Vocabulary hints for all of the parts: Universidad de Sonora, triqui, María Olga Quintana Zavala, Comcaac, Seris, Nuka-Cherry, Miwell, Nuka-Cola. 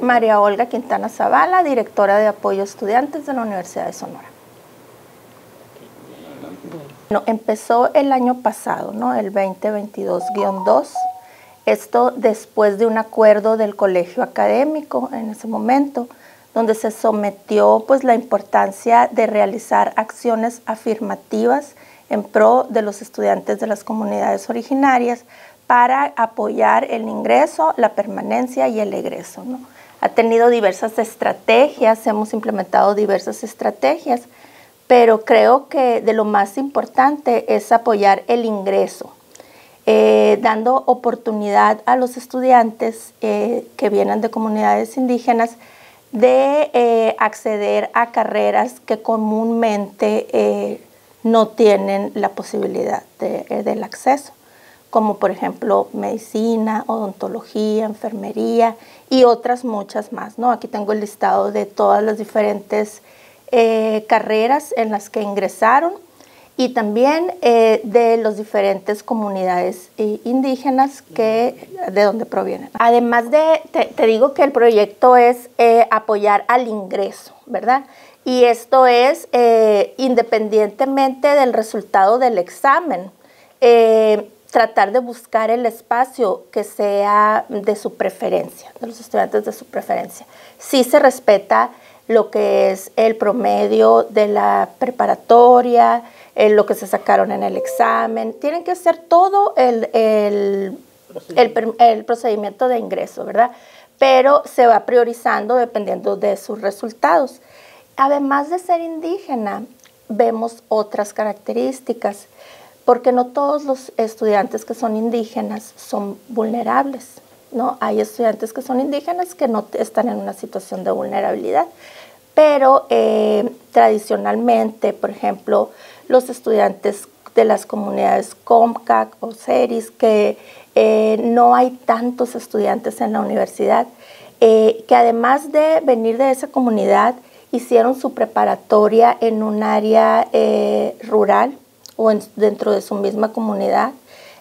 María Olga Quintana Zavala, directora de Apoyo a Estudiantes de la Universidad de Sonora. Bueno, empezó el año pasado, ¿no? El 2022-2, esto después de un acuerdo del colegio académico en ese momento, donde se sometió pues, la importancia de realizar acciones afirmativas en pro de los estudiantes de las comunidades originarias para apoyar el ingreso, la permanencia y el egreso, ¿no? Ha tenido diversas estrategias, hemos implementado diversas estrategias, pero creo que de lo más importante es apoyar el ingreso, dando oportunidad a los estudiantes que vienen de comunidades indígenas de acceder a carreras que comúnmente no tienen la posibilidad del acceso, como por ejemplo medicina, odontología, enfermería y otras muchas más, ¿no? Aquí tengo el listado de todas las diferentes carreras en las que ingresaron y también de las diferentes comunidades indígenas de donde provienen. Además de, te digo que el proyecto es apoyar al ingreso, ¿verdad? Y esto es independientemente del resultado del examen, tratar de buscar el espacio que sea de su preferencia, de los estudiantes de su preferencia. Sí se respeta lo que es el promedio de la preparatoria, lo que se sacaron en el examen. Tienen que hacer todo el procedimiento de ingreso, ¿verdad? Pero se va priorizando dependiendo de sus resultados. Además de ser indígena, vemos otras características, porque no todos los estudiantes que son indígenas son vulnerables, ¿no? Hay estudiantes que son indígenas que no están en una situación de vulnerabilidad, pero tradicionalmente, por ejemplo, los estudiantes de las comunidades Comcaac o Seris, que no hay tantos estudiantes en la universidad, que además de venir de esa comunidad, hicieron su preparatoria en un área rural o dentro de su misma comunidad,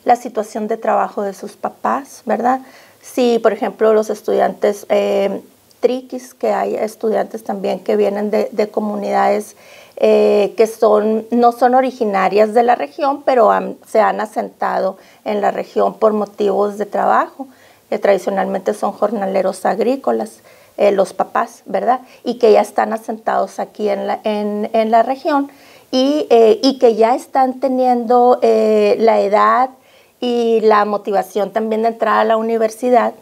la situación de trabajo de sus papás, ¿verdad? Si, por ejemplo, los estudiantes triquis, que hay estudiantes también que vienen de comunidades que no son originarias de la región, pero se han asentado en la región por motivos de trabajo, que tradicionalmente son jornaleros agrícolas, los papás, ¿verdad? Y que ya están asentados aquí en la región y que ya están teniendo la edad y la motivación también de entrar a la universidad.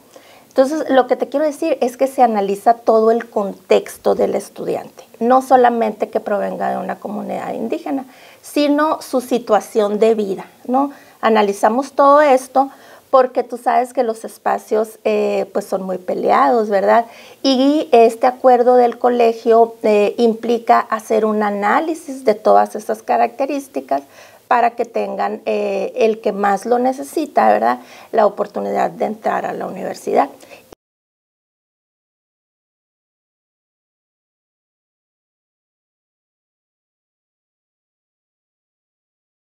Entonces, lo que te quiero decir es que se analiza todo el contexto del estudiante, no solamente que provenga de una comunidad indígena, sino su situación de vida, ¿no? Analizamos todo esto, porque tú sabes que los espacios pues son muy peleados, ¿verdad? Y este acuerdo del colegio implica hacer un análisis de todas estas características para que tengan el que más lo necesita, ¿verdad? La oportunidad de entrar a la universidad.